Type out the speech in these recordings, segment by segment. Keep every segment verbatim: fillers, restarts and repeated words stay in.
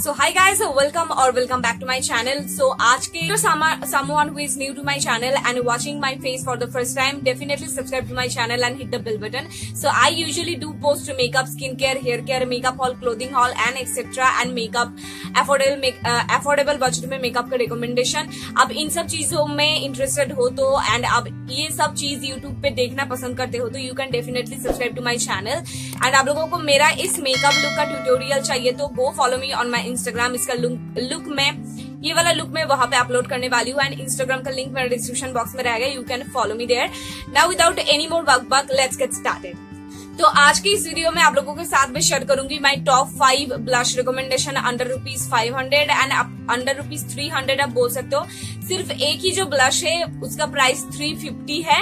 सो hi guys, welcome और welcome back to my channel. So आज के तो someone who is new to my channel and watching my face for the first time, definitely subscribe to my channel and hit the bell button. So I usually do post makeup, skincare, hair care, makeup haul, clothing haul and et cetera and makeup affordable make, uh, affordable budget में makeup का recommendation। अब इन सब चीजों में interested हो तो and अब ये सब चीज YouTube पे देखना पसंद करते हो तो you can definitely subscribe to my channel। and आप लोगों को मेरा इस makeup look का tutorial चाहिए तो go follow me on my Instagram. इसका लुक मैं ये वाला लुक मैं वहां पे अपलोड करने वाली हूँ एंड इंस्टाग्राम का लिंक मेरे डिस्क्रिप्शन बॉक्स में रहेगा, you can follow me there. Now without any more बकबक, लेट्स गेट स्टार्टेड। तो आज की इस वीडियो में आप लोगों के साथ में शेयर करूंगी my top five blush recommendation under rupees five hundred and under rupees three hundred आप बोल सकते हो। सिर्फ एक ही जो ब्लश है उसका प्राइस थ्री फिफ्टी है,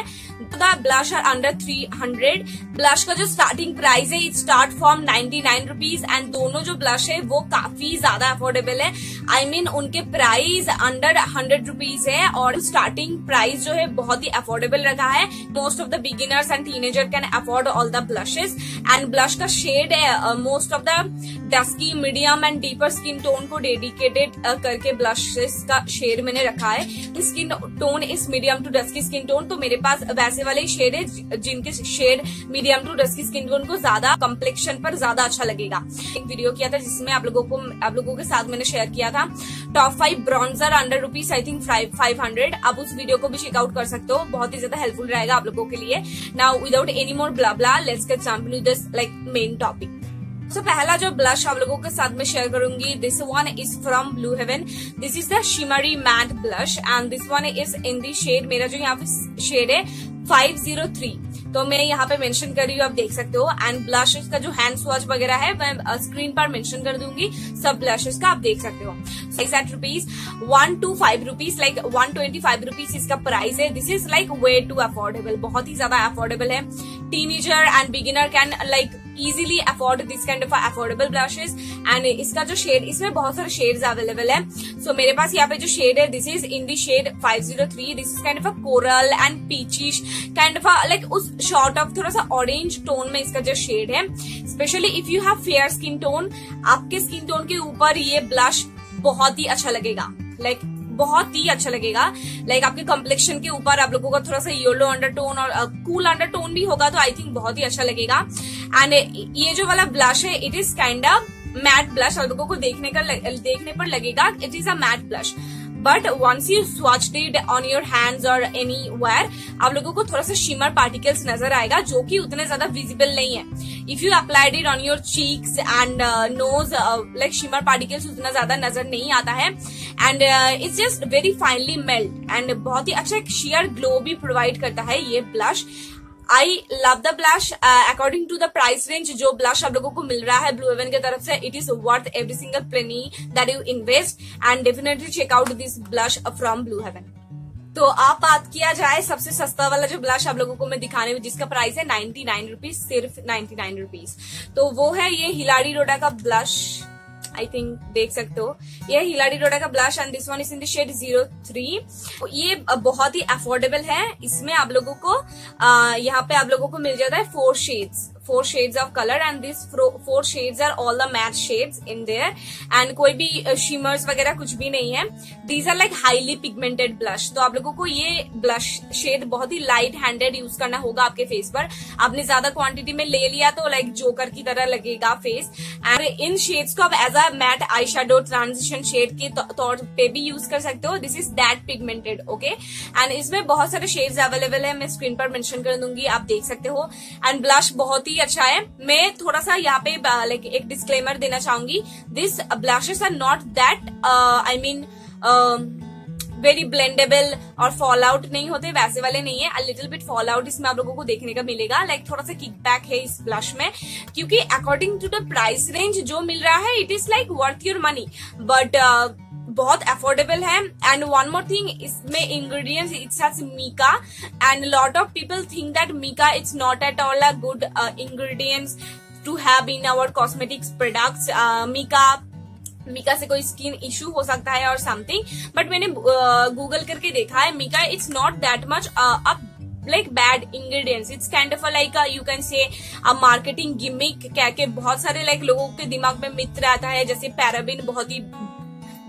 the blush are under three hundred. Blush का जो स्टार्टिंग प्राइस है it start from ninety nine rupees and दोनों जो ब्लश है वो काफी ज्यादा अफोर्डेबल है। आई I मीन mean, उनके प्राइस अंडर हंड्रेड रुपीज है और स्टार्टिंग प्राइस जो है बहुत ही अफोर्डेबल रखा है। Most of the beginners and teenager can afford all the blushes and blush का शेड है most of the dusky, medium and deeper skin tone को डेडिकेटेड uh, करके ब्लशेस का शेड मैंने रखा है। Skin tone is medium to dusky skin tone, तो मेरे पास वैसे वाले शेड है जिनके shade medium to dusky skin tone को ज्यादा कम्प्लेक्शन पर ज्यादा अच्छा लगेगा। एक वीडियो किया था जिसमें आप लोगों को आप लोगों के साथ मैंने शेयर किया था top five bronzer under rupees I think five hundred. आप उस वीडियो को भी चेकआउट कर सकते हो, बहुत ही ज्यादा हेल्पफुल रहेगा आप लोगों के लिए। Now without any more blah blah, let's get jump to this like main topic. So, पहला जो ब्लश आप लोगों के साथ में शेयर करूंगी, this one is from Blue Heaven. This is the shimmery matte blush and this one is in the shade, मेरा जो यहाँ पे शेड है फाइव जीरो थ्री, तो मैं यहाँ पे मेंशन कर रही हूँ, आप देख सकते हो। एंड ब्लशेस का जो हैंड स्वॉच वगैरह है मैं स्क्रीन पर मेंशन कर दूंगी, सब ब्लशेस का आप देख सकते हो। Exact rupees one two five rupees like one twenty five rupees इसका प्राइस है। This is like way too affordable, बहुत ही ज्यादा अफोर्डेबल है। Teenager and beginner can like easily afford this kind of affordable blushes. And इसका जो shade, इसमें बहुत सारे शेड्स अवेलेबल है। सो so, मेरे पास यहाँ पे जो शेड है this is in the shade five zero three. This is kind of a coral and peachish kind of like उस शॉर्ट ऑफ थोड़ा सा ऑरेंज टोन में इसका जो शेड है। Specially if you have fair skin tone, आपके skin tone के ऊपर ये ब्लश बहुत ही अच्छा लगेगा, लाइक like, बहुत ही अच्छा लगेगा। लाइक आपके कॉम्प्लेक्शन के ऊपर आप लोगों का थोड़ा सा येलो अंडरटोन और कूल अंडरटोन भी होगा तो आई थिंक बहुत ही अच्छा लगेगा। एंड ये जो वाला ब्लश है it is kind of matte blush, आप लोगों को देखने का देखने पर लगेगा it is a matte blush, but once you swatched it on your hands और एनी वेयर आप लोगों को थोड़ा सा शिमर पार्टिकल्स नजर आएगा जो कि उतने ज्यादा विजिबल नहीं है। If you applied it on your cheeks and nose, like shimmer particles उतना ज्यादा नजर नहीं आता है। And it's just very finely melt and बहुत ही अच्छा एक शेयर ग्लो भी प्रोवाइड करता है ये blush. I love the blush. According to the price range जो ब्लश आप लोगों को मिल रहा है ब्लू हेवन की तरफ से, it is worth every single penny that you invest and definitely check out this blush from Blue Heaven. तो आप बात किया जाए सबसे सस्ता वाला जो ब्लश आप लोगों को मैं दिखाने में, जिसका प्राइस है नाइन्टी नाइन रुपीज, सिर्फ नाइन्टी नाइन रुपीज, तो वो है ये हिलारी रोडा का ब्लश। आई थिंक देख सकते हो ये हिलारी रोडा का blush and this one is in the shade zero three. ये बहुत ही अफोर्डेबल है, इसमें आप लोगों को आ, यहाँ पे आप लोगों को मिल जाता है four shades four shades of colour and this four shades are all the matte shades in there and कोई भी शिमर्स वगैरह कुछ भी नहीं है। These are like highly pigmented blush, तो आप लोगों को ये ब्लश शेड बहुत ही लाइट हैंडेड यूज करना होगा आपके फेस पर। आपने ज्यादा क्वांटिटी में ले लिया तो लाइक जोकर की तरह लगेगा फेस। एंड इन शेड्स को आप as a matte eye shadow transition shade के तौर पे भी यूज कर सकते हो। This is that pigmented, okay. And इसमें बहुत सारे शेड्स अवेलेबल है, मैं स्क्रीन पर मेंशन कर दूंगी, आप देख सकते हो। एंड ब्लश बहुत ही अच्छा है। मैं थोड़ा सा यहाँ पे लाइक एक डिस्क्लेमर देना चाहूंगी, this blushes are not that I mean very blendable और फॉल आउट नहीं होते, वैसे वाले नहीं है। A little bit fall out इसमें आप लोगों को देखने का मिलेगा, लाइक like, थोड़ा सा किक बैक है इस ब्लश में, क्योंकि according to the price range जो मिल रहा है it is like worth your money, but बहुत अफोर्डेबल है। एंड वन मोर थिंग, इसमें ingredients it's has mica and lot of people think that mica it's not at all a good ingredients to have in our cosmetics products. Mica mica से कोई skin issue हो सकता है और something, but मैंने Google करके देखा है mica it's not that much up like bad ingredients. It's kind of a like a, you can say a marketing gimmick कह के बहुत सारे like लोगों के दिमाग में मित्र आता है, जैसे पैराबिन बहुत ही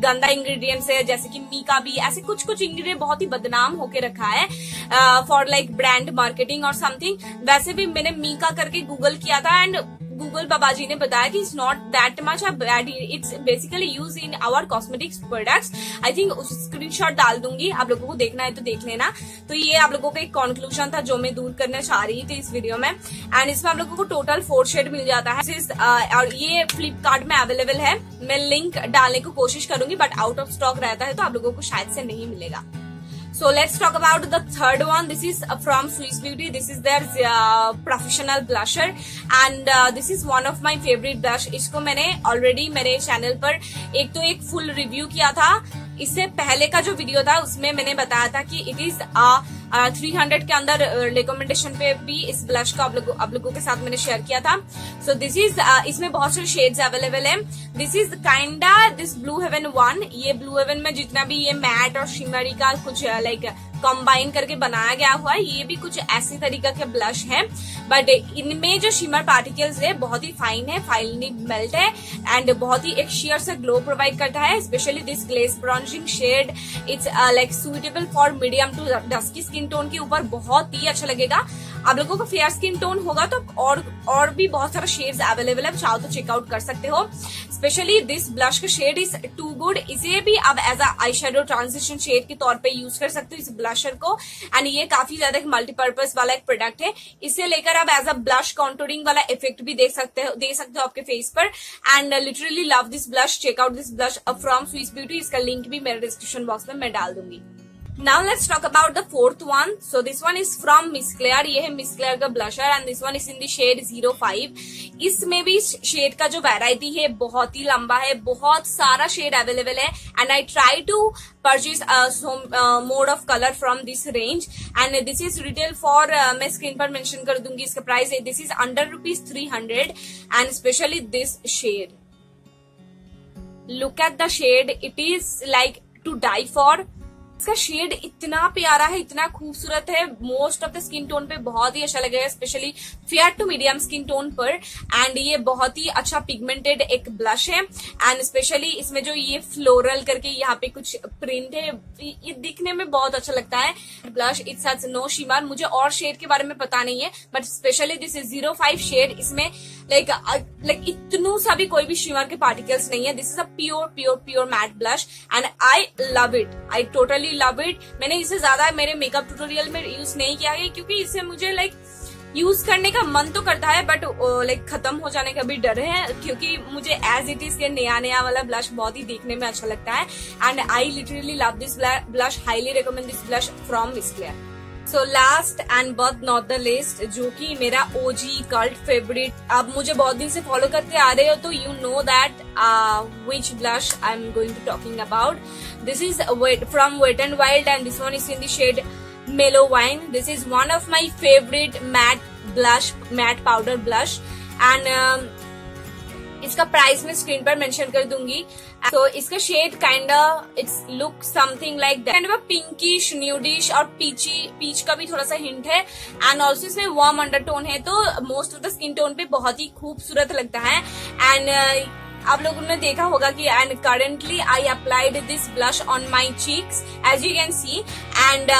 गंदा इंग्रेडिएंट्स है, जैसे कि मीका भी, ऐसे कुछ कुछ इंग्रेडिएंट बहुत ही बदनाम होके रखा है फॉर लाइक ब्रांड मार्केटिंग और समथिंग. वैसे भी मैंने मीका करके गूगल किया था एंड गूगल बाबा जी ने बताया कि it's not that much bad, it's basically use in our cosmetics products. I think उस स्क्रीनशॉट डाल दूंगी, आप लोगों को देखना है तो देख लेना. तो ये आप लोगों का एक कंक्लूजन था जो मैं दूर करना चाह रही थी इस वीडियो में. एंड इसमें आप लोगों को टोटल फोर शेड मिल जाता है और ये फ्लिपकार्ट में अवेलेबल है. मैं लिंक डालने की को कोशिश करूंगी बट आउट ऑफ स्टॉक रहता है तो आप लोगों को शायद से नहीं मिलेगा. So let's talk about the third one. This is from Swiss Beauty. This is their uh, professional blusher and uh, this is one of my favorite blush. इसको मैंने already मेरे चैनल पर एक तो एक full review किया था. इससे पहले का जो वीडियो था उसमें मैंने बताया था कि it is a three hundred के अंदर रिकमेंडेशन पे भी इस ब्लश का आप लोगों आप लोगों के साथ मैंने शेयर किया था. सो दिस इज इसमें बहुत सारे शेड्स अवेलेबल हैं. This is kinda this Blue Heaven one. ये ब्लू हेवन में जितना भी ये मैट और शिमरी का कुछ लाइक कंबाइन करके बनाया गया हुआ है, ये भी कुछ ऐसे तरीका के ब्लश है बट इनमें जो शिमर पार्टिकल्स है बहुत ही फाइन है, फाइनली मेल्ट है एंड बहुत ही एक शेयर से ग्लो प्रोवाइड करता है. Specially this glace bronzing shade it's like suitable for medium to dusky skin tone के ऊपर बहुत ही अच्छा लगेगा. आप लोगों को फेयर स्किन टोन होगा तो और और भी बहुत सारे शेड्स अवेलेबल है, चाहो तो चेकआउट कर सकते हो. स्पेशली दिस ब्लश का शेड इज टू गुड. इसे भी आप as a eye shadow transition shade के तौर पे यूज कर सकते हो इस ब्लशर को. एंड ये काफी ज्यादा एक मल्टीपर्पज वाला एक प्रोडक्ट है. इसे लेकर आप एज अ ब्लश कॉन्टोरिंग वाला इफेक्ट भी देख सकते हो दे सकते हो आपके फेस पर. And literally love this blush. Check out this blush from Swiss beauty. इसका लिंक भी मेरे डिस्क्रिप्शन बॉक्स में मैं डाल दूंगी. Now let's talk about the fourth one. So this one is from Miss Claire. ये है Miss Claire का blusher and this one is in the shade zero five. इसमें भी शेड का जो वैरायटी है बहुत ही लंबा है, बहुत सारा शेड अवेलेबल है. And I try to purchase mode of colour from this range and this is retail for, मैं स्क्रीन पर मेंशन कर दूंगी इसका price. This is under rupees three hundred and specially this shade. Look at the shade, it is like to die for. इसका shade इतना प्यारा है, इतना खूबसूरत है, most of the skin tone पे बहुत ही अच्छा लगेगा, specially fair to medium skin tone पर. एंड ये बहुत ही अच्छा पिगमेंटेड एक ब्लश है एंड स्पेशली इसमें जो ये फ्लोरल करके यहाँ पे कुछ प्रिंट है, ये दिखने में बहुत अच्छा लगता है blush. It's has no shimmer. मुझे और शेड के बारे में पता नहीं है but specially this is zero five shade. इसमें लाइक लाइक इतनू सा भी कोई भी शिमर के पार्टिकल्स नहीं है. This is a pure pure pure matte blush and I love it. I totally love it. मैंने इसे ज्यादा मेरे मेकअप ट्यूटोरियल में यूज नहीं किया है क्योंकि इससे मुझे लाइक यूज करने का मन तो करता है बट लाइक खत्म हो जाने का भी डर है क्योंकि मुझे एज इट इज ये नया नया वाला ब्लश बहुत ही देखने में अच्छा लगता है. And I literally love this blush. Highly recommend this blush from Miss Claire. So last and but not the least, जो कि मेरा ओजी कल्ट फेवरेट, आप मुझे बहुत दिन से फॉलो करते आ रहे हो तो you know that which blush I am going to talking about. This is from Wet and Wild and this one is in the shade मेलो wine. This is one of my favourite matte blush, matte powder blush. And इसका price मैं screen पर mention कर दूंगी. तो so, इसका shade kind it's look something like that, kind of pinkish nudish और peachy peach का भी थोड़ा सा हिंट है. एंड ऑल्सो इसमें वार्म अंडरटोन है तो most of the skin tone पे बहुत ही खूबसूरत लगता है. एंड आप लोगों ने देखा होगा कि and currently I applied this blush on my cheeks as you can see. And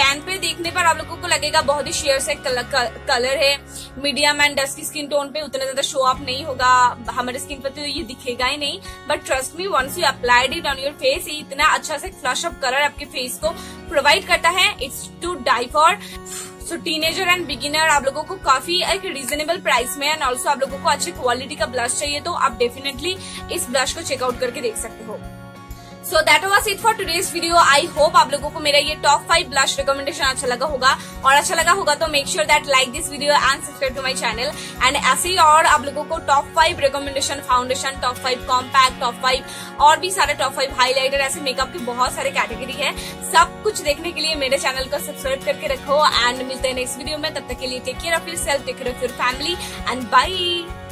pan पे देखने पर आप लोगों को लगेगा बहुत ही शेयर से कलर है, medium and dusky skin tone पे उतना ज्यादा शो अप नहीं होगा हमारे स्किन पर तो ये दिखेगा ही नहीं. But trust me, once you applied it on your face, ये इतना अच्छा से फ्लश अप कलर आपके फेस को प्रोवाइड करता है. It's to die for. So teenager and beginner आप लोगों को काफी एक रीजनेबल प्राइस में एंड ऑल्सो आप लोगों को अच्छी क्वालिटी का ब्लश चाहिए तो आप डेफिनेटली इस ब्लश को चेकआउट करके देख सकते हो. So that was it for today's video. I hope आप लोगों को मेरा ये टॉप फाइव ब्लश रिकमेंडेशन अच्छा लगा होगा और अच्छा लगा होगा तो make sure that like this video and subscribe to my channel. And ऐसे ही और आप लोगों को top five recommendation, foundation, top five compact, top five और भी सारे टॉप फाइव हाईलाइटर, ऐसे मेकअप की बहुत सारे कैटेगरी है. सब कुछ देखने के लिए मेरे चैनल को सब्सक्राइब करके रखो एंड मिलते हैं नेक्स्ट वीडियो में. तब तक के लिए take care of yourself, take care of your family and bye.